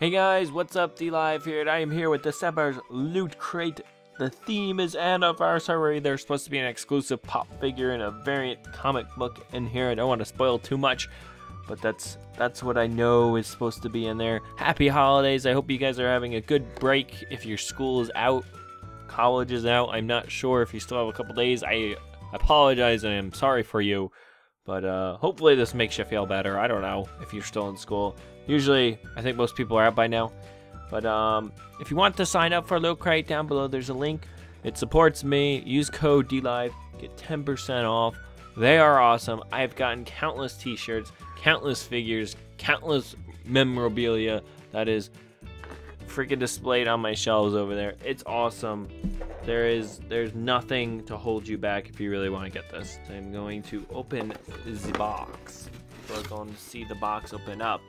Hey guys, what's up? DLive here, and I am here with this episode's Loot Crate. The theme is anniversary. There's supposed to be an exclusive pop figure and a variant comic book in here. I don't want to spoil too much, but that's what I know is supposed to be in there. Happy holidays. I hope you guys are having a good break. If your school is out, college is out, I'm not sure if you still have a couple days. I apologize and I'm sorry for you, but hopefully this makes you feel better. I don't know if you're still in school. Usually, I think most people are out by now. But if you want to sign up for Loot Crate, down below there's a link. It supports me. Use code DLive, get 10% off. They are awesome. I've gotten countless t-shirts, countless figures, countless memorabilia that is freaking displayed on my shelves over there. It's awesome. There's nothing to hold you back if you really want to get this. So I'm going to open the box. We're going to see the box open up.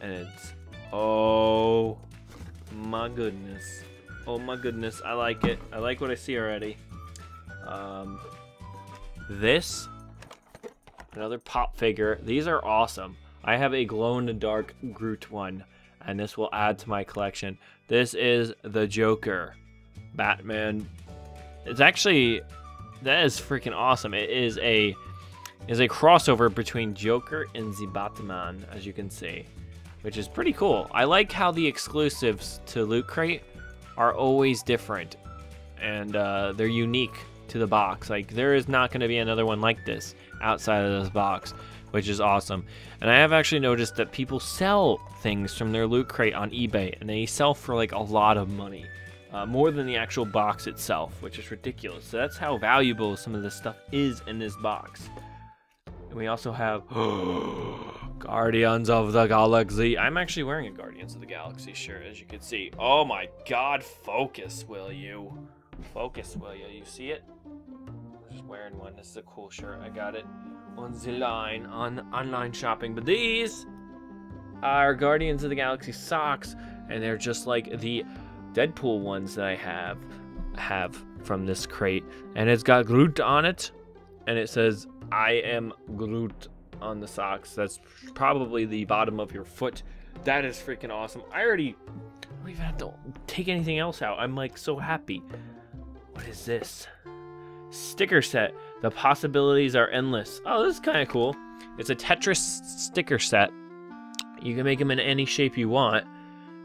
And it's, oh my goodness, oh my goodness, I like it. I like what I see already. This, another pop figure. These are awesome. I have a glow-in-the-dark Groot one, and this will add to my collection. This is the Joker, Batman. It's actually, that is freaking awesome. It is a crossover between Joker and the Batman, as you can see, which is pretty cool. I like how the exclusives to Loot Crate are always different, and they're unique to the box. Like, there is not going to be another one like this outside of this box, which is awesome. And I have actually noticed that people sell things from their Loot Crate on eBay, and they sell for like a lot of money, more than the actual box itself, which is ridiculous. So that's how valuable some of this stuff is in this box. And we also have Guardians of the Galaxy. I'm actually wearing a Guardians of the Galaxy shirt, as you can see. Oh my god, focus, will you? Focus, will you? You see it? I'm just wearing one. This is a cool shirt. I got it on the line, on online shopping. But these are Guardians of the Galaxy socks, and they're just like the Deadpool ones that I have from this crate. And it's got Groot on it, and it says, I am Groot on the socks. That's probably the bottom of your foot. That is freaking awesome. I already don't even have to take anything else out. I'm like so happy. What is this? Sticker set. The possibilities are endless. Oh, this is kind of cool. It's a Tetris sticker set. You can make them in any shape you want.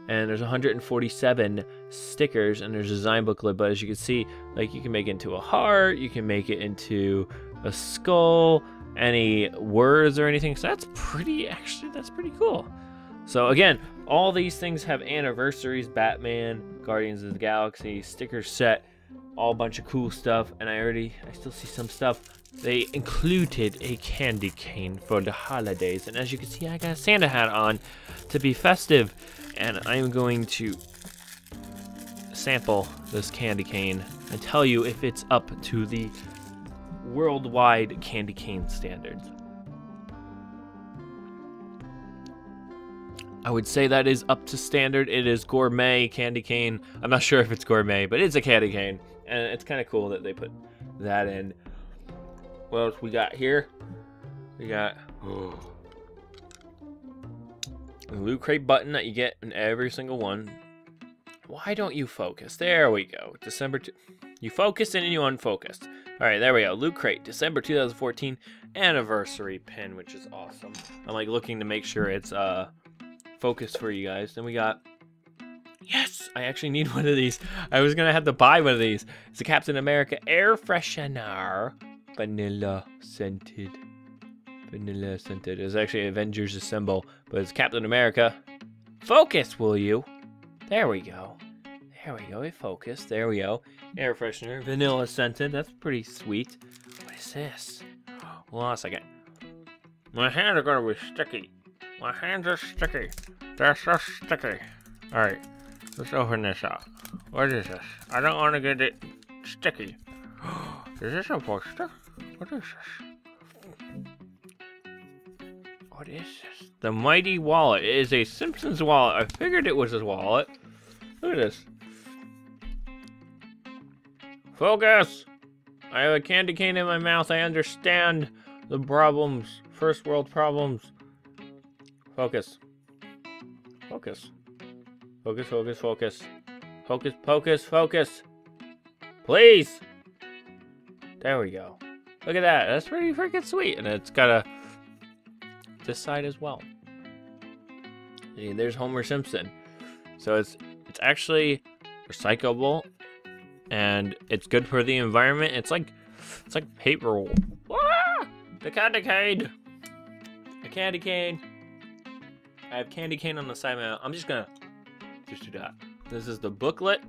And there's 147 stickers, and there's a design booklet. But as you can see, like, you can make it into a heart, you can make it into a skull, any words or anything. So that's pretty, actually, that's pretty cool. So again, all these things have anniversaries. Batman, Guardians of the Galaxy, sticker set, all a bunch of cool stuff. And I still see some stuff. They included a candy cane for the holidays. And as you can see, I got a Santa hat on to be festive. And I'm going to sample this candy cane and tell you if it's up to the worldwide candy cane standards. I would say that is up to standard. It is gourmet candy cane. I'm not sure if it's gourmet, but it's a candy cane, and it's kind of cool that they put that in. What else we got here? We got a Loot Crate button that you get in every single one. Why don't you focus? There we go. December 2. You focused and you unfocused. All right, there we go. Loot Crate, December 2014 anniversary pin, which is awesome. I'm like looking to make sure it's focused for you guys. Then we got, yes, I actually need one of these. I was gonna have to buy one of these. It's a Captain America air freshener, vanilla scented. Vanilla scented. It's actually Avengers Assemble, but it's Captain America. Focus, will you? There we go. There we go. It focused. There we go. Air freshener, vanilla scented. That's pretty sweet. What is this? Hold on a second. My hands are gonna be sticky. My hands are sticky. They're so sticky. All right, let's open this up. What is this? I don't want to get it sticky. Is this a poster? What is this? What is this? The Mighty Wallet. It is a Simpsons wallet. I figured it was his wallet. Look at this. Focus! I have a candy cane in my mouth. I understand the problems. First world problems. Focus. Focus. Focus, focus, focus. Focus, focus, focus. Please! There we go. Look at that. That's pretty freaking sweet. And it's got a... this side as well. See, there's Homer Simpson. So it's actually recyclable. And it's good for the environment. It's like paper roll. Ah! The candy cane! A candy cane. I have candy cane on the side of my... I'm just gonna just do that. This is the booklet.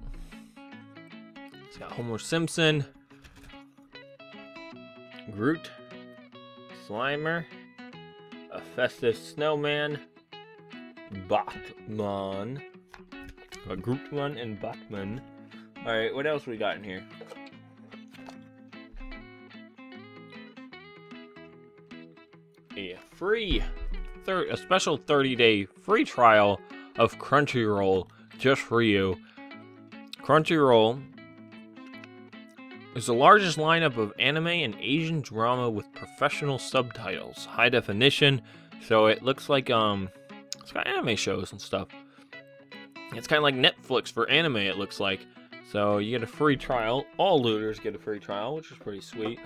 It's got Homer Simpson, Groot, Slimer, a festive snowman, Batman, a Grootman and Batman. All right, what else we got in here? A free, a special 30-day free trial of Crunchyroll just for you. Crunchyroll is the largest lineup of anime and Asian drama with professional subtitles, high definition. So it looks like it's got anime shows and stuff. It's kind of like Netflix for anime. It looks like. So you get a free trial. All looters get a free trial, which is pretty sweet.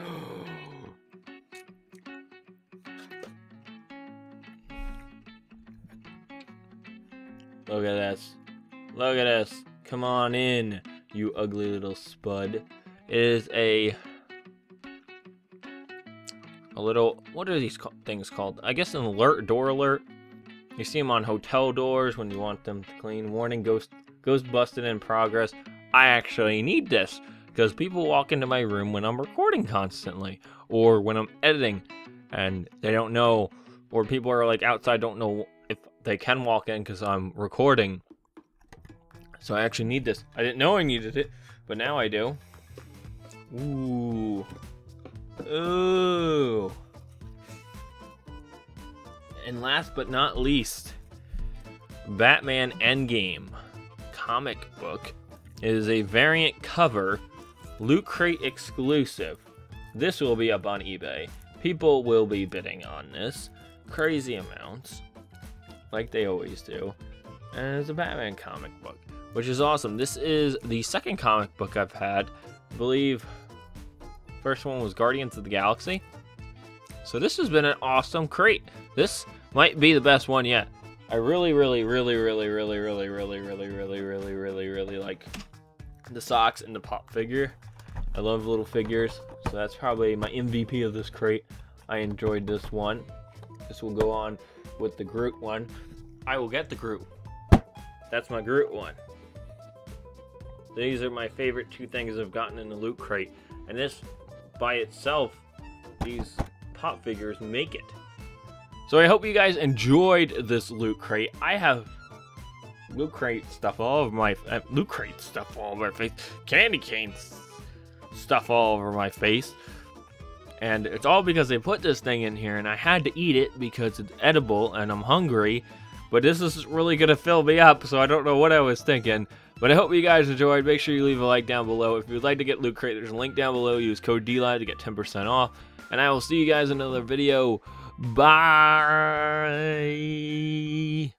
Look at this. Look at this. Come on in, you ugly little spud. It is a little, what are these things called? I guess an alert, door alert. You see them on hotel doors when you want them to clean. Warning, ghost busted in progress. I actually need this because people walk into my room when I'm recording constantly or when I'm editing and they don't know, or people are like outside, don't know if they can walk in because I'm recording. So I actually need this. I didn't know I needed it, but now I do. Ooh. Ooh. And last but not least, Batman Endgame comic book is a variant cover Loot Crate exclusive. This will be up on eBay. People will be bidding on this. Crazy amounts. Like they always do. And it's a Batman comic book, which is awesome. This is the second comic book I've had. I believe first one was Guardians of the Galaxy. So this has been an awesome crate. This might be the best one yet. I really like the socks and the pop figure. I love little figures. So that's probably my MVP of this crate. I enjoyed this one. This will go on with the Groot one. I will get the Groot. That's my Groot one. These are my favorite two things I've gotten in the Loot Crate. And this, by itself, these pop figures make it. So I hope you guys enjoyed this Loot Crate. I have Loot Crate stuff all over my... Loot Crate stuff all over my face. Candy cane stuff all over my face. And it's all because they put this thing in here and I had to eat it because it's edible and I'm hungry. But this is really going to fill me up, so I don't know what I was thinking. But I hope you guys enjoyed. Make sure you leave a like down below. If you'd like to get Loot Crate, there's a link down below. Use code DLive to get 10% off. And I will see you guys in another video. Bye!